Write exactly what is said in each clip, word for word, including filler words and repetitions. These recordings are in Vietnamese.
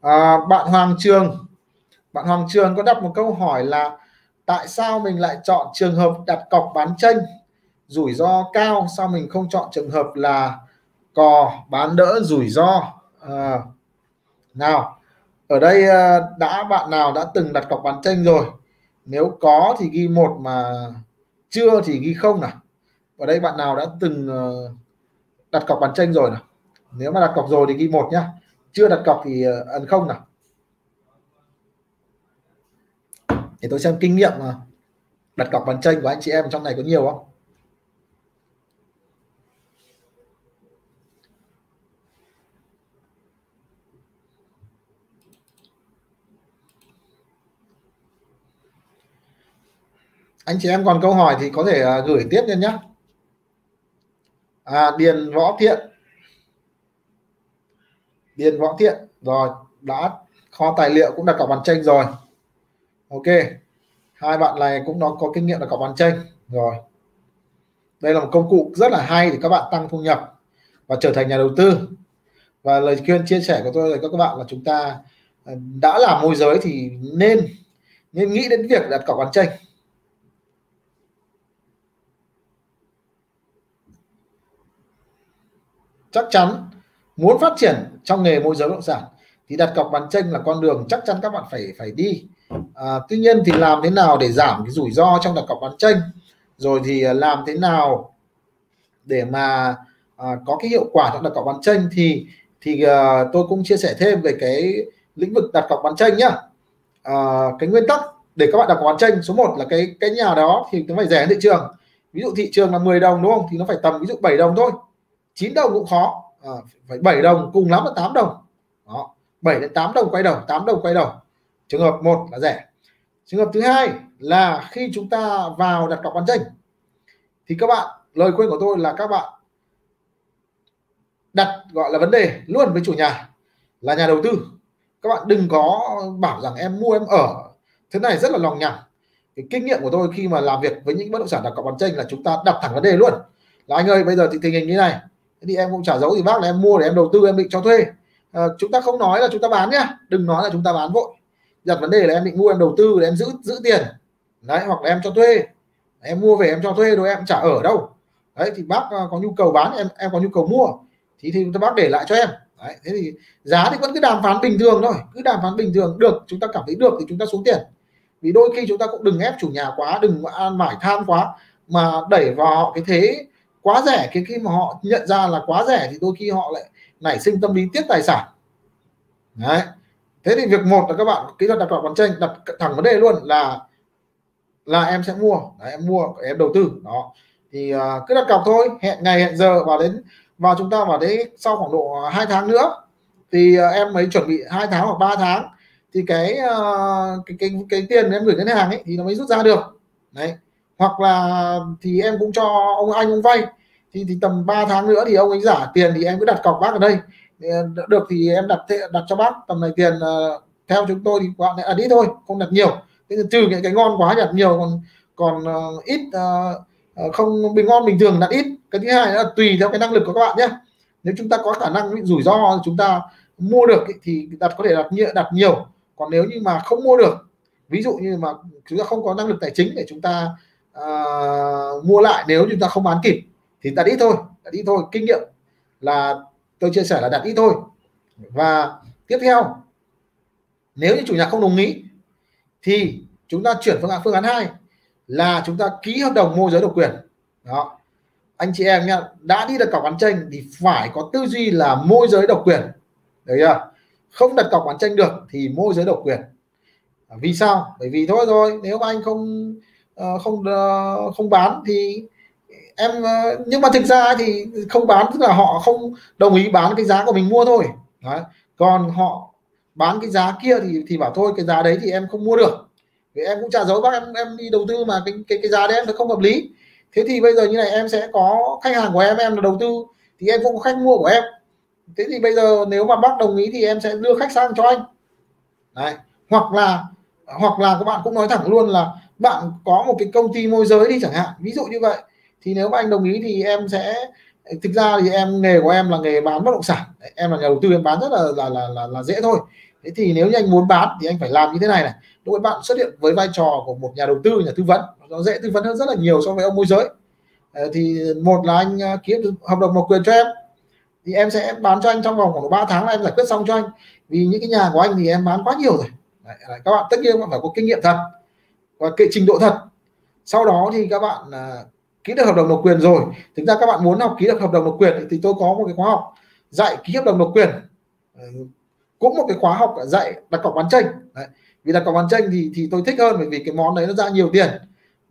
À, bạn Hoàng Trường bạn Hoàng Trường có đặt một câu hỏi là tại sao mình lại chọn trường hợp đặt cọc bán chênh rủi ro cao, sao mình không chọn trường hợp là cò bán đỡ rủi ro? À, nào ở đây đã bạn nào đã từng đặt cọc bán chênh rồi? Nếu có thì ghi một, mà chưa thì ghi không nào. Ở đây bạn nào đã từng đặt cọc bán chênh rồi nào? Nếu mà đặt cọc rồi thì ghi một nhá, chưa đặt cọc thì ấn không nào, để tôi xem kinh nghiệm mà đặt cọc bán chênh của anh chị em trong này có nhiều không. Anh chị em còn câu hỏi thì có thể gửi tiếp lên nhé. À, Điền Võ Thiện Điền Võ Thiện rồi, đã kho tài liệu cũng đặt cọc bàn chênh rồi. Ok, hai bạn này cũng nó có kinh nghiệm đặt cọc bàn chênh rồi. Đây là một công cụ rất là hay để các bạn tăng thu nhập và trở thành nhà đầu tư. Và lời khuyên chia sẻ của tôi là các bạn là chúng ta đã làm môi giới thì nên nên nghĩ đến việc đặt cọc bàn chênh. Chắc chắn muốn phát triển trong nghề môi giới bất động sản thì đặt cọc bán chênh là con đường chắc chắn các bạn phải phải đi. À, tuy nhiên thì làm thế nào để giảm cái rủi ro trong đặt cọc bán chênh, rồi thì làm thế nào để mà à, có cái hiệu quả trong đặt cọc bán chênh thì thì à, tôi cũng chia sẻ thêm về cái lĩnh vực đặt cọc bán chênh nhá. À, cái nguyên tắc để các bạn đặt cọc bán chênh số một là cái cái nhà đó thì nó phải rẻ hơn thị trường. Ví dụ thị trường là mười đồng đúng không, thì nó phải tầm ví dụ bảy đồng thôi, chín đồng cũng khó, à, phải bảy đồng, cùng lắm là tám đồng. Đó, bảy đến tám đồng quay đầu, tám đồng quay đầu. Trường hợp một là rẻ. Trường hợp thứ hai là khi chúng ta vào đặt cọc bán chênh thì các bạn, lời khuyên của tôi là các bạn đặt gọi là vấn đề luôn với chủ nhà là nhà đầu tư. Các bạn đừng có bảo rằng em mua em ở, thế này rất là lòng nhằng. Cái kinh nghiệm của tôi khi mà làm việc với những bất động sản đặt cọc bán chênh là chúng ta đặt thẳng vấn đề luôn. Là anh ơi, bây giờ thì tình hình như này, thì em cũng chả giấu gì bác là em mua để em đầu tư, em định cho thuê. À, chúng ta không nói là chúng ta bán nhá, đừng nói là chúng ta bán vội. Đặt vấn đề là em định mua, em đầu tư để em giữ giữ tiền đấy, hoặc là em cho thuê, em mua về em cho thuê rồi em chả ở đâu đấy, thì bác có nhu cầu bán, em em có nhu cầu mua thì thì bác để lại cho em đấy. Thế thì giá thì vẫn cứ đàm phán bình thường thôi, cứ đàm phán bình thường, được chúng ta cảm thấy được thì chúng ta xuống tiền. Vì đôi khi chúng ta cũng đừng ép chủ nhà quá, đừng an mải tham quá mà đẩy vào họ cái thế quá rẻ. Cái khi mà họ nhận ra là quá rẻ thì đôi khi họ lại nảy sinh tâm lý tiếc tài sản đấy. Thế thì việc một là các bạn kỹ thuật đặt cọc bán chênh đặt thẳng vấn đề luôn là là em sẽ mua đấy, em mua em đầu tư đó, thì uh, cứ đặt cọc thôi, hẹn ngày hẹn giờ, và đến vào chúng ta vào đấy sau khoảng độ hai tháng nữa thì uh, em mới chuẩn bị hai tháng hoặc ba tháng thì cái, uh, cái cái cái tiền em gửi ngân hàng ấy thì nó mới rút ra được đấy. Hoặc là thì em cũng cho ông anh ông vay thì, thì tầm ba tháng nữa thì ông ấy giả tiền thì em cứ đặt cọc bác ở đây, được thì em đặt đặt cho bác tầm này tiền, uh, theo chúng tôi thì bạn này à, đi thôi, không đặt nhiều. Thế trừ những cái ngon quá đặt nhiều, còn còn uh, ít uh, không bình ngon bình thường đặt ít. Cái thứ hai là tùy theo cái năng lực của các bạn nhé. Nếu chúng ta có khả năng bị rủi ro chúng ta mua được thì đặt, có thể đặt nhiều, đặt nhiều. Còn nếu như mà không mua được, ví dụ như mà chúng ta không có năng lực tài chính để chúng ta uh, mua lại, nếu chúng ta không bán kịp thì đặt ít thôi, đặt ít thôi. Kinh nghiệm là tôi chia sẻ là đặt ít thôi. Và tiếp theo, nếu như chủ nhà không đồng ý thì chúng ta chuyển phương án phương án hai là chúng ta ký hợp đồng môi giới độc quyền. Đó. Anh chị em nhá, đã đi đặt cọc bán chênh thì phải có tư duy là môi giới độc quyền. Được chưa? Không đặt cọc bán chênh được thì môi giới độc quyền. Vì sao? Bởi vì thôi rồi, nếu mà anh không không không bán thì em, nhưng mà thực ra thì không bán tức là họ không đồng ý bán cái giá của mình mua thôi. Đấy. Còn họ bán cái giá kia thì thì bảo thôi cái giá đấy thì em không mua được, vì em cũng chả giấu bác, em em đi đầu tư mà cái cái cái giá đấy em nó không hợp lý. Thế thì bây giờ như này, em sẽ có khách hàng của em, em là đầu tư thì em cũng có khách mua của em. Thế thì bây giờ nếu mà bác đồng ý thì em sẽ đưa khách sang cho anh. Đấy. Hoặc là hoặc là các bạn cũng nói thẳng luôn là bạn có một cái công ty môi giới đi chẳng hạn, ví dụ như vậy. Thì nếu mà anh đồng ý thì em sẽ, thực ra thì em nghề của em là nghề bán bất động sản, em là nhà đầu tư em bán rất là là là là, là dễ thôi. Thế thì nếu như anh muốn bán thì anh phải làm như thế này này. Lúc ấy bạn xuất hiện với vai trò của một nhà đầu tư, nhà tư vấn, nó dễ tư vấn hơn rất là nhiều so với ông môi giới. Thì một là anh ký hợp đồng độc quyền cho em, thì em sẽ bán cho anh trong vòng khoảng ba tháng là em giải quyết xong cho anh. Vì những cái nhà của anh thì em bán quá nhiều rồi. Đấy, các bạn tất nhiên bạn phải có kinh nghiệm thật và cái trình độ thật. Sau đó thì các bạn à, ký được hợp đồng độc quyền rồi. Thực ra các bạn muốn học ký được hợp đồng độc quyền thì tôi có một cái khóa học dạy ký hợp đồng độc quyền, cũng một cái khóa học dạy đặt cọc bán tranh. Đấy. Vì đặt cọc bán tranh thì thì tôi thích hơn, bởi vì cái món đấy nó ra nhiều tiền.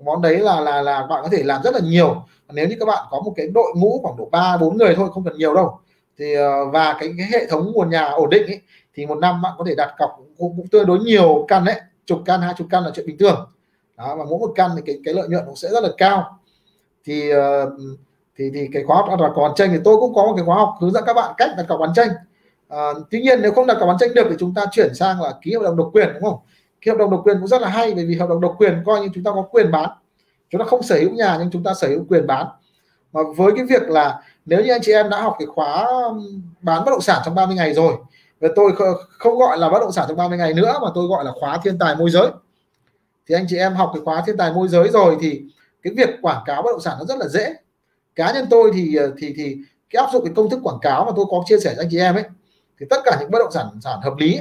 Món đấy là là là bạn có thể làm rất là nhiều nếu như các bạn có một cái đội ngũ khoảng độ ba bốn người thôi, không cần nhiều đâu. Thì và cái, cái hệ thống nguồn nhà ổn định ấy, thì một năm bạn có thể đặt cọc cũng, cũng tương đối nhiều căn đấy, chục căn hai chục căn là chuyện bình thường. Đó, và mỗi một căn thì cái cái lợi nhuận cũng sẽ rất là cao. Thì thì thì cái khóa học đặt cọc bán tranh thì tôi cũng có một cái khóa học hướng dẫn các bạn cách đặt cọc bán tranh. À, tuy nhiên nếu không đặt cọc bán tranh được thì chúng ta chuyển sang là ký hợp đồng độc quyền, đúng không? Ký hợp đồng độc quyền cũng rất là hay, bởi vì hợp đồng độc quyền coi như chúng ta có quyền bán. Chúng ta không sở hữu nhà nhưng chúng ta sở hữu quyền bán. Mà với cái việc là nếu như anh chị em đã học cái khóa bán bất động sản trong ba mươi ngày rồi, và tôi không gọi là bất động sản trong ba mươi ngày nữa mà tôi gọi là khóa thiên tài môi giới, thì anh chị em học cái khóa thiên tài môi giới rồi thì cái việc quảng cáo bất động sản nó rất là dễ. Cá nhân tôi thì thì thì cái áp dụng cái công thức quảng cáo mà tôi có chia sẻ cho anh chị em ấy, thì tất cả những bất động sản sản hợp lý,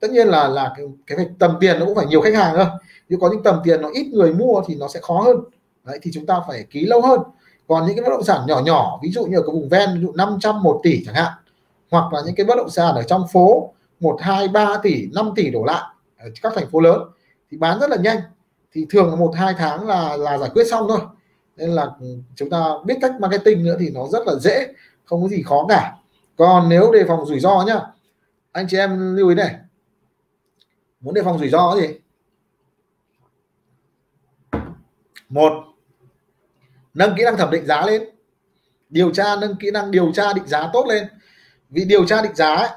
tất nhiên là là cái, cái tầm tiền nó cũng phải nhiều khách hàng thôi. Nếu có những tầm tiền nó ít người mua thì nó sẽ khó hơn. Đấy, thì chúng ta phải ký lâu hơn. Còn những cái bất động sản nhỏ nhỏ, ví dụ như ở cái vùng ven, ví dụ năm trăm một tỷ chẳng hạn, hoặc là những cái bất động sản ở trong phố một, hai, ba tỷ, năm tỷ đổ lại ở các thành phố lớn thì bán rất là nhanh. Thì thường là một, hai tháng là là giải quyết xong thôi. Nên là chúng ta biết cách marketing nữa thì nó rất là dễ, không có gì khó cả. Còn nếu đề phòng rủi ro nhá, anh chị em lưu ý này, muốn đề phòng rủi ro gì? Một, nâng kỹ năng thẩm định giá lên, điều tra nâng kỹ năng điều tra định giá tốt lên. Vì điều tra định giá ấy,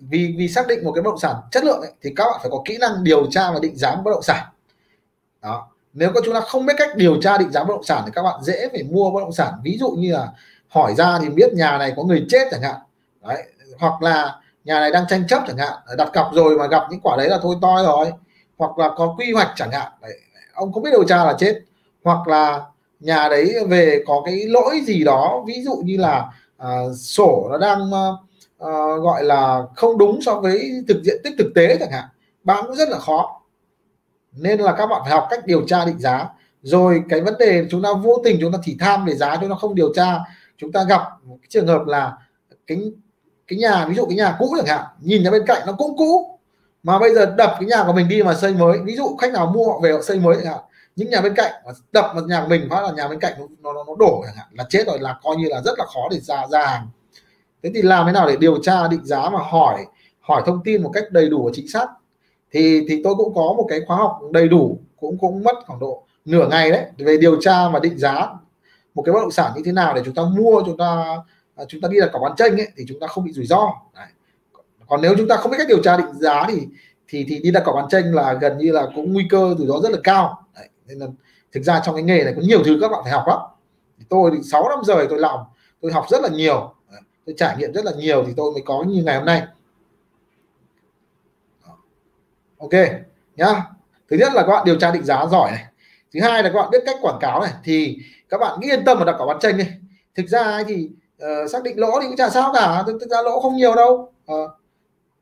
vì vì xác định một cái bất động sản chất lượng ấy, thì các bạn phải có kỹ năng điều tra và định giá bất động sản. Đó. Nếu có chúng ta không biết cách điều tra định giá bất động sản thì các bạn dễ phải mua bất động sản. Ví dụ như là hỏi ra thì biết nhà này có người chết chẳng hạn. Đấy. Hoặc là nhà này đang tranh chấp chẳng hạn, đặt cọc rồi mà gặp những quả đấy là thôi toi rồi. Hoặc là có quy hoạch chẳng hạn. Đấy. Ông không biết điều tra là chết. Hoặc là nhà đấy về có cái lỗi gì đó, ví dụ như là à, sổ nó đang à, gọi là không đúng so với thực diện tích thực tế chẳng hạn. Bán cũng rất là khó. Nên là các bạn phải học cách điều tra định giá. Rồi cái vấn đề chúng ta vô tình chúng ta chỉ tham về giá, chúng ta không điều tra. Chúng ta gặp một cái trường hợp là cái, cái nhà, ví dụ cái nhà cũ chẳng hạn, nhìn ra bên cạnh nó cũng cũ mà bây giờ đập cái nhà của mình đi mà xây mới. Ví dụ khách nào mua họ về họ xây mới chẳng hạn, những nhà bên cạnh đập vào nhà của mình phát là nhà bên cạnh nó, nó, nó đổ chẳng hạn, là chết rồi, là coi như là rất là khó để ra ra hàng. Thế thì làm thế nào để điều tra định giá mà hỏi hỏi thông tin một cách đầy đủ và chính xác, thì thì tôi cũng có một cái khóa học đầy đủ, cũng cũng mất khoảng độ nửa ngày đấy, về điều tra và định giá một cái bất động sản như thế nào để chúng ta mua, chúng ta chúng ta đi đặt cọc bán tranh ấy, thì chúng ta không bị rủi ro. Đấy. Còn nếu chúng ta không biết cách điều tra định giá thì thì thì đi đặt cọc bán tranh là gần như là cũng nguy cơ rủi ro rất là cao. Đấy. Nên là thực ra trong cái nghề này có nhiều thứ các bạn phải học lắm. Tôi thì sáu năm rồi tôi làm, tôi học rất là nhiều, tôi trải nghiệm rất là nhiều thì tôi mới có như ngày hôm nay. Ok nhá. Thứ nhất là các bạn điều tra định giá giỏi này. Thứ hai là các bạn biết cách quảng cáo này, thì các bạn cứ yên tâm mà đặt cọc bán tranh đi. Thực ra thì uh, xác định lỗ thì cũng chả sao cả, thực ra lỗ không nhiều đâu, uh,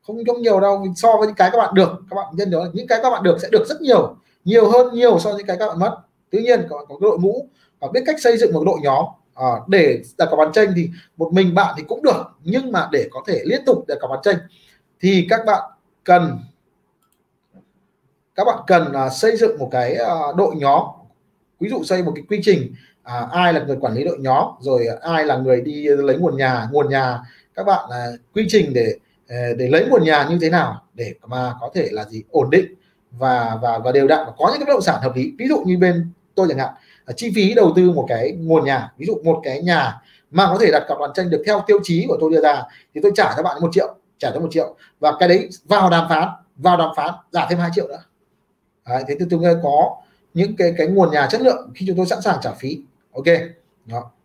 không không nhiều đâu so với những cái các bạn được. Các bạn nhân đó, những cái các bạn được sẽ được rất nhiều, nhiều hơn nhiều so với những cái các bạn mất. Tuy nhiên các bạn có đội ngũ và biết cách xây dựng một đội nhóm uh, để đặt cọc bán tranh thì một mình bạn thì cũng được, nhưng mà để có thể liên tục đặt cọc bán tranh thì các bạn cần các bạn cần uh, xây dựng một cái uh, đội nhóm. Ví dụ xây một cái quy trình, à, ai là người quản lý đội nhóm, rồi ai là người đi lấy nguồn nhà, nguồn nhà các bạn à, quy trình để để lấy nguồn nhà như thế nào để mà có thể là gì ổn định và và và đều đặn, và có những cái bất động sản hợp lý. Ví dụ như bên tôi chẳng hạn, chi phí đầu tư một cái nguồn nhà, ví dụ một cái nhà mà có thể đặt cọc bán tranh được theo tiêu chí của tôi đưa ra thì tôi trả cho bạn một triệu, trả cho một triệu và cái đấy vào đàm phán, vào đàm phán giả thêm hai triệu nữa. Đấy, thế tôi tôi nghe có những cái cái nguồn nhà chất lượng khi chúng tôi sẵn sàng trả phí. Ok. Đó.